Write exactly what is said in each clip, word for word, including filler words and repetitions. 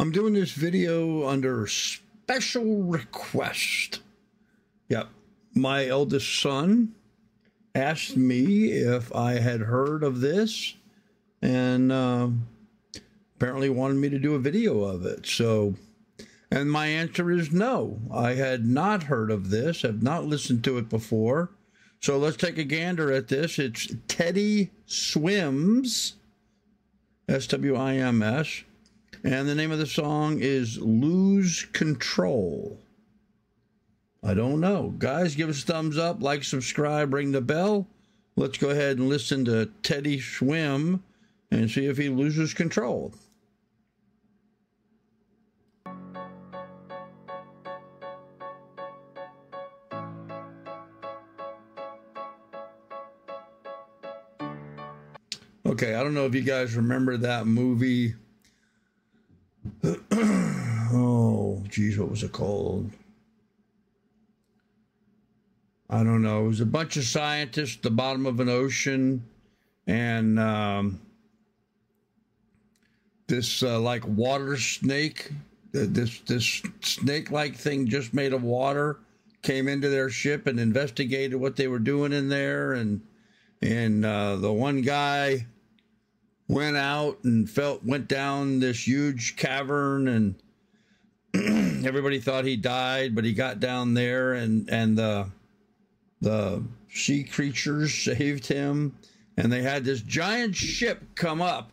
I'm doing this video under special request. Yep. My eldest son asked me if I had heard of this and uh, apparently wanted me to do a video of it. So, and my answer is no. I had not heard of this, have not listened to it before. So let's take a gander at this. It's Teddy Swims, S W I M S, and the name of the song is Lose Control. I don't know. Guys, give us a thumbs up, like, subscribe, ring the bell. Let's go ahead and listen to Teddy Swims and see if he loses control. Okay, I don't know if you guys remember that movie. Oh, geez, what was it called? I don't know. It was a bunch of scientists at the bottom of an ocean, and um, this uh, like water snake, uh, this this snake-like thing just made of water came into their ship and investigated what they were doing in there, and and uh, the one guy went out and felt went down this huge cavern, and everybody thought he died, but he got down there, and and the uh, The sea creatures saved him, and they had this giant ship come up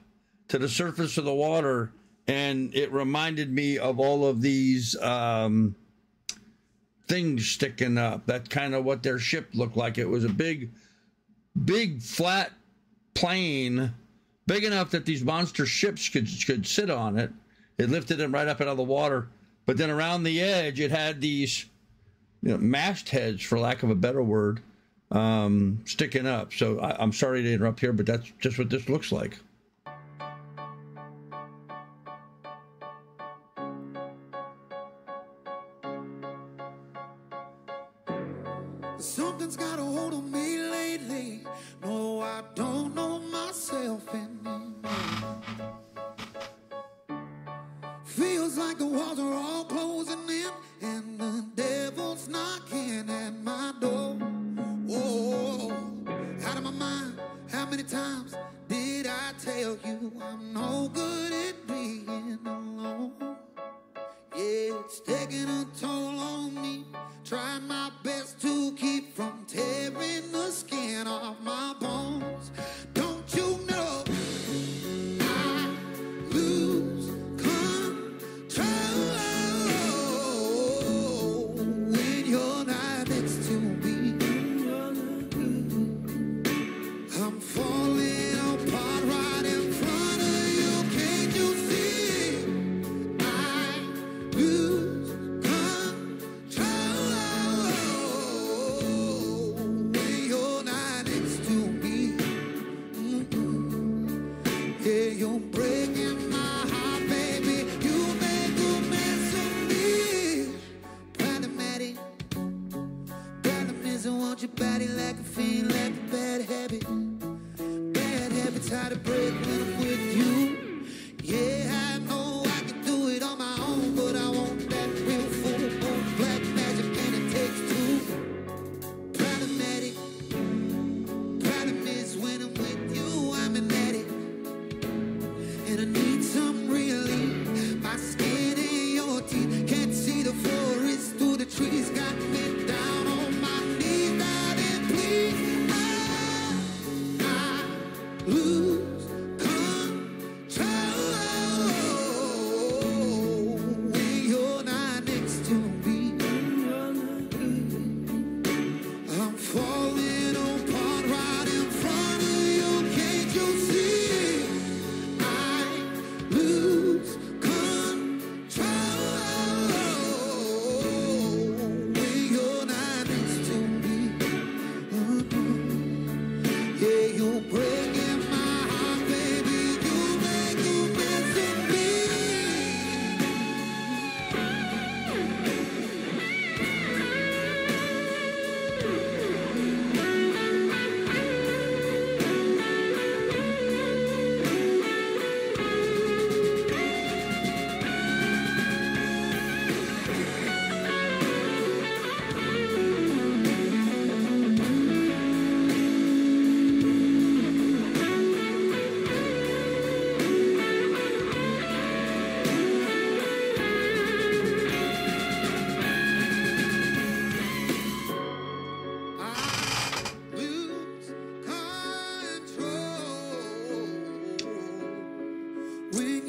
to the surface of the water, and it reminded me of all of these um, things sticking up. That's kind of what their ship looked like. It was a big, big flat plane, big enough that these monster ships could, could sit on it. It lifted them right up out of the water, but then around the edge, it had these... you know, mastheads, for lack of a better word, um, sticking up. So I, I'm sorry to interrupt here, but that's just what this looks like. Something's got a hold of me lately. No, I don't know myself anymore. Feels like the walls are all closing in, and the devil's knocking at my door. Oh, out of my mind, how many times did I tell you I'm no good at being alone? Yeah, it's taking a toll on me, trying my best to keep from tearing the skin off my bones. Don't you know? I'm falling apart right in front of you. Can't you see?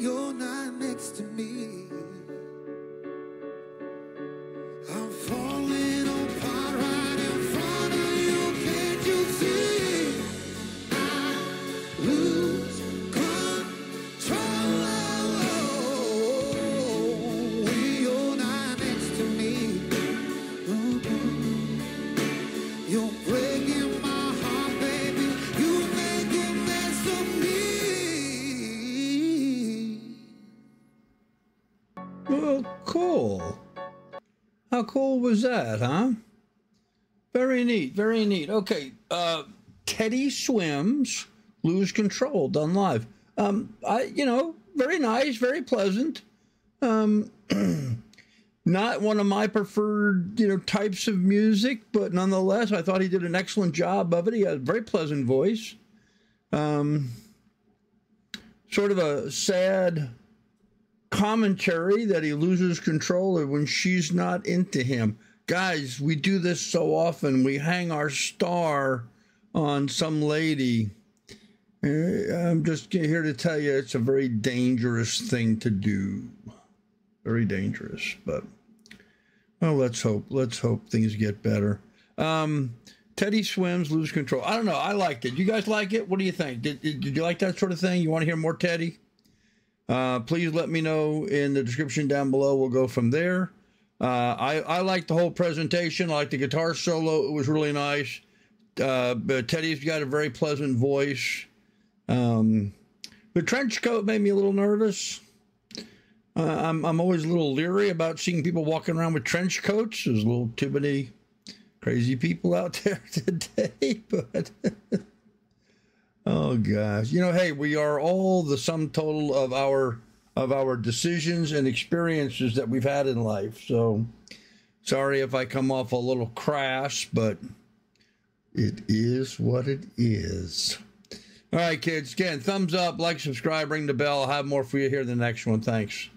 when you're not next to me. I'm falling apart right in front of you. Can't you see? I lose control when you're not next to me. Mm-hmm. You're breaking my heart, baby. You make a mess of me. Well, cool. How cool was that, huh? Very neat, very neat. Okay, uh, Teddy Swims, Lose Control, done live. Um, I, you know, very nice, very pleasant. Um, not one of my preferred, you know, types of music, but nonetheless, I thought he did an excellent job of it. He had a very pleasant voice. Um, sort of a sad commentary that he loses control when she's not into him. Guys, we do this so often. We hang our star on some lady. I'm just here to tell you it's a very dangerous thing to do. Very dangerous, but well, let's hope. Let's hope things get better. Um, Teddy Swims, Lose Control. I don't know. I liked it. You guys like it? What do you think? Did, did, did you like that sort of thing? You want to hear more Teddy? Uh, please let me know in the description down below. We'll go from there. Uh, I, I liked the whole presentation. I liked the guitar solo. It was really nice. Uh, but Teddy's got a very pleasant voice. Um, the trench coat made me a little nervous. Uh, I'm, I'm always a little leery about seeing people walking around with trench coats. There's a little too many crazy people out there today, but... Oh gosh. You know, hey, we are all the sum total of our of our decisions and experiences that we've had in life. So sorry if I come off a little crass, but it is what it is. All right, kids. Again, thumbs up, like, subscribe, ring the bell. I'll have more for you here in the next one. Thanks.